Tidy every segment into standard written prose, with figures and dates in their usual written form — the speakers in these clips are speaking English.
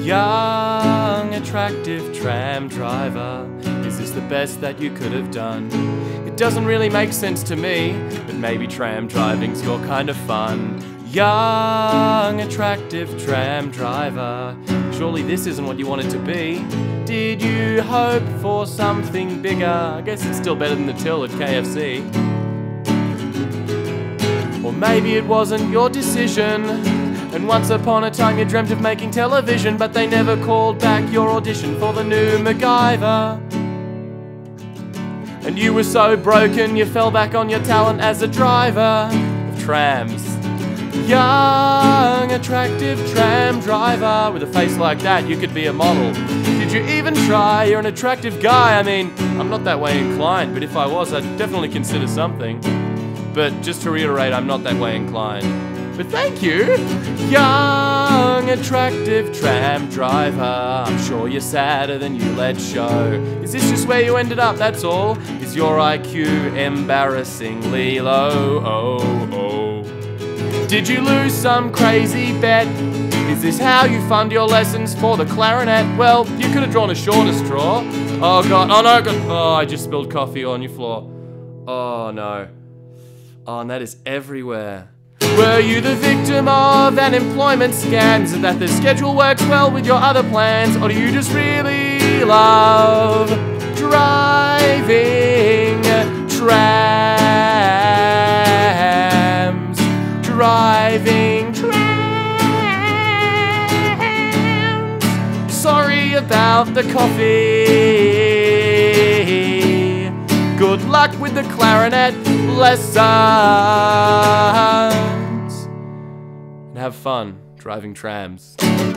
Young, attractive tram driver, is this the best that you could have done? It doesn't really make sense to me, but maybe tram driving's your kind of fun. Young, attractive tram driver, surely this isn't what you wanted to be. Did you hope for something bigger? I guess it's still better than the till at KFC. Or maybe it wasn't your decision, and once upon a time you dreamt of making television, but they never called back your audition for the new MacGyver. And you were so broken you fell back on your talent as a driver of trams. Young, attractive tram driver, with a face like that you could be a model. Did you even try? You're an attractive guy. I mean, I'm not that way inclined, but if I was, I'd definitely consider something. But just to reiterate, I'm not that way inclined. But thank you! Young, attractive tram driver, I'm sure you're sadder than you let show. Is this just where you ended up, that's all? Is your IQ embarrassingly low? Oh, oh. Did you lose some crazy bet? Is this how you fund your lessons for the clarinet? Well, you could have drawn a shorter straw. Oh god, oh no, god. Oh, I just spilled coffee on your floor. Oh no. Oh, and that is everywhere. Were you the victim of an employment scam? Is it that the schedule works well with your other plans? Or do you just really love driving trams? Driving trams. Sorry about the coffee. Good luck with the clarinet lesson. And have fun driving trams. Don't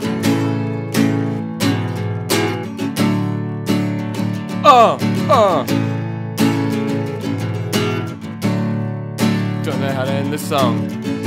know how to end this song.